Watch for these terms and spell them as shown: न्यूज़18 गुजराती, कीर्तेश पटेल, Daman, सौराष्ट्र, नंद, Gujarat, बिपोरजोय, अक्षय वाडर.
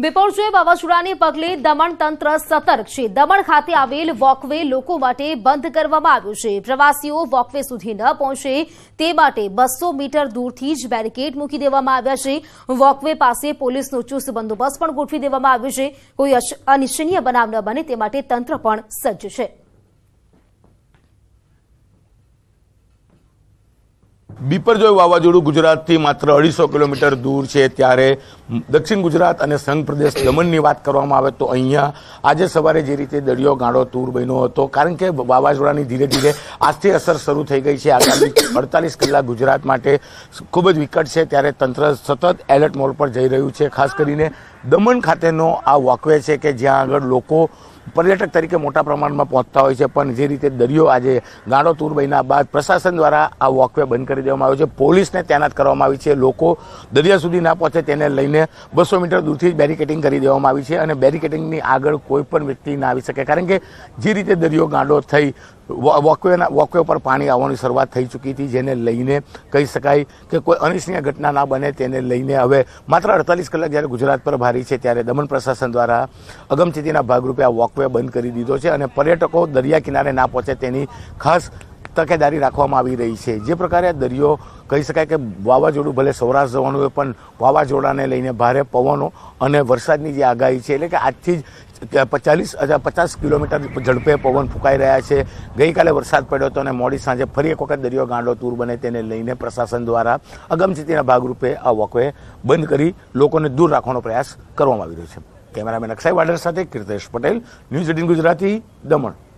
बिपोरजोय वावाझोडाने पगले दमण तंत्र सतर्क है। दमण खाते आवेल वॉकवे लोको माटे बंध करवामां आव्यो छे। प्रवासीओ वॉकवे सुधी न पहोंचे ते माटे 200 मीटर दूरथी ज बेरिकेड मूकी देवामां आव्या छे। वॉकवे पासे पोलीसनो चुस्त बंदोबस्त पण गोठवी देवामां आव्यो छे। कोई अनिच्छनीय बनाव न बने ते माटे तंत्र पण सज्ज छे। बिपरजोय वावाजोडू गुजरात थी मात्र 250 किलोमीटर दूर है, त्यारे दक्षिण गुजरात और संघ प्रदेश दमण की बात करवामां आवे तो अहींया आज सवारे जे रीते दरियो गाढ़ो तूर बन्यो हतो, कारण के वावाजोडानी धीरे धीरे आजथी असर शरू थई गई है। आगामी 48 कलाक गुजरात माटे खूब ज विकट है, त्यारे तंत्र सतत एलर्ट मोड पर जई रह्युं छे। खास करीने दमण खातेनो आ वॉकवे है कि ज्यां आगळ लोको पर्यटक तरीके मोटा प्रमाण में पहुंचता हो छे, पण जे रीते दरियो आज गाड़ो तूर बन्या बाद प्रशासन द्वारा आ वॉकवे बंद कर देवामां आव्यो छे। पोलीस ने तैनात करवामां आवी छे। लोको दरिया सुधी ना पहुंचे तेने लईने 200 मीटर दूरथी ज बेरिकेडिंग करी देवामां आवी छे अने बेरिकेडिंगनी आगळ कोईपण व्यक्ति ना आवी शके, कारण के जे रीते दरियो गाड़ो थई वॉकवे पर पाणी आववानी शरूआत थई चूकी थी, जेने लईने कही शकाय के कोई अनिच्छनीय घटना ना बने तेने लईने हवे मात्र 48 कलाक ज्यारे गुजरात पर भारी छे त्यारे दमण प्रशासन द्वारा अगमचेतीना भागरूपे आ वॉकवे बंद करी दीधो छे अने पर्यटको दरिया किनारे ना पहोंचे तेनी खास तकेदारी राखवामां आवी रही छे। जे प्रकारे दरियो कही शकाय के वावाजोडू भले सौराष्ट्र जवानुं होय पण वावाजोडाने लईने भारे पवनो अने वरसादनी जे आगाही छे एटले के आजथी 50 किलोमीटर झड़पे पवन फूंकाई रहा है। गई काले वरसाद पड़ो तो मोड़ी सांजे फरी एक वक्त दरियो गांडो तूर बने तेने लईने प्रशासन द्वारा अगमचेतीना भागरूपे आ वॉकवे बंद करी लोकोने दूर राखवानो प्रयास करवामां आवी रह्यो छे। कैमरामेन अक्षय वाडर साथे कीर्तेश पटेल, न्यूज़18 गुजराती, दमण।